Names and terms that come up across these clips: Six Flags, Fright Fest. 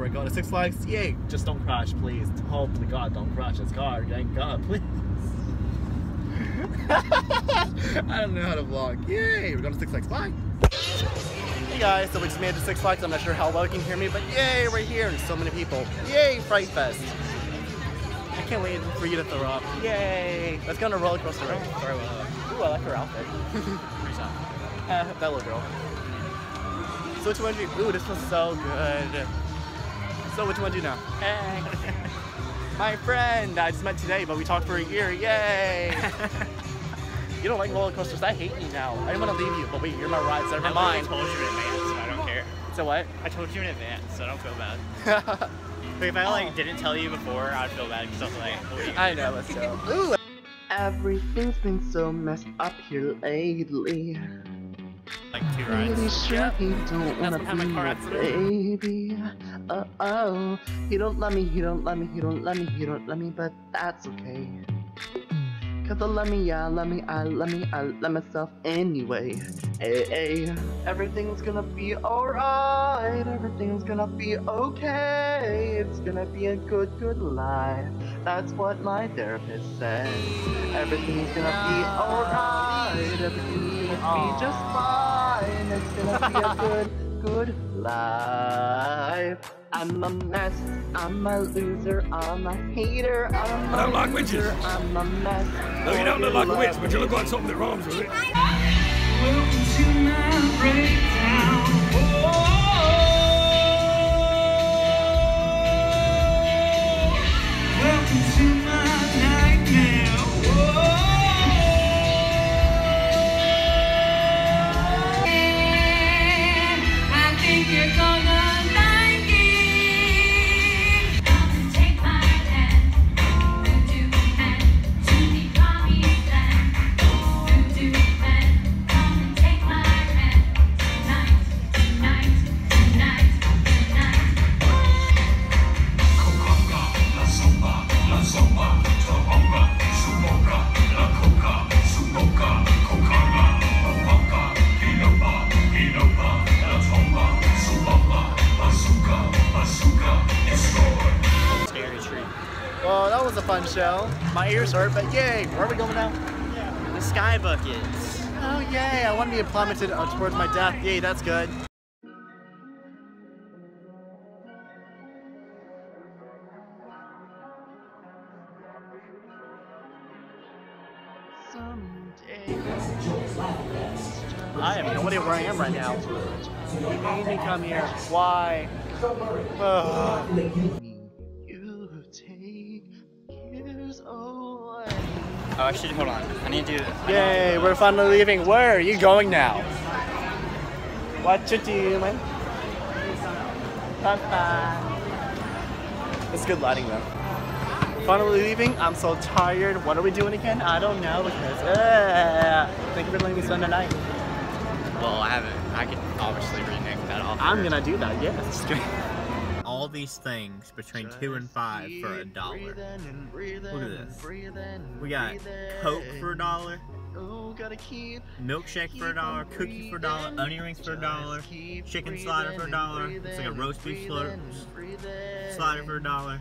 we're going to Six Flags. Yay! Just don't crash, please. Hopefully, God, don't crash this car. Thank God, please. I don't know how to vlog. Yay! We're going to Six Flags. Bye! Hey guys, so we just made it to Six Flags. I'm not sure how well you can hear me, but yay, we're here. And so many people. Yay, Fright Fest. I can't wait for you to throw up. Yay! Let's go on a roller coaster. Ooh, I like her outfit. That little girl. So which one do you? Ooh, this was so good. So which one do you know? Hey, my friend. I just met today, but we talked for a year. Yay! You don't like roller coasters. I hate you now. I didn't want to leave you, but wait, you're my ride. Never mind. I told you in advance, so I don't care. So what? I told you in advance, so I don't feel bad. Like if I like didn't tell you before, I'd feel bad because I'm like, wait. I know. Let's go. Everything's been so messed up here lately. Like two rides. Pretty sure he don't wanna be my baby. Uh oh, he don't love me, he don't love me, he don't love me, he don't love me, but that's okay. 'Cause I love me, yeah, I love me, I love me, I love myself anyway. Hey, hey, everything's gonna be alright, everything's gonna be okay. It's gonna be a good, good life. That's what my therapist says. Everything's gonna be alright, everything's gonna be just fine. It's gonna be a good, good life. I'm a mess, I'm a loser, I'm a hater, I'm I don't like witches. I'm a mess. No, you don't look like a witch, but you look like something that rhymes with it. Welcome to my breakdown. Oh, welcome to my nightmare. Oh, I think you're gonna fun show. My ears hurt, but yay! Where are we going now? Yeah. The sky buckets. Oh yay! I want to be plummeted towards my death. Yay, that's good. I have no idea where I am right now. You made me come here. Why? Ugh. Oh, actually, hold on. I need to do this. Yay, we're finally leaving. Where are you going now? What you doing? Bye-bye. It's good lighting, though. Finally leaving. I'm so tired. What are we doing again? I don't know. Because, thank you for letting me spend the night. Well, I haven't. I can obviously renege that off. I'm going to do that, yes. All these things between $2 and $5 for $1. Look at this. We got Coke for $1, milkshake for $1, cookie for $1, onion rings for $1, chicken slider for $1. It's like a roast beef slider for $1.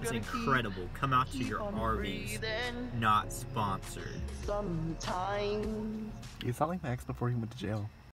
It's incredible. Come out to your RVs. Not sponsored. Sometimes. You sound like Max before he went to jail.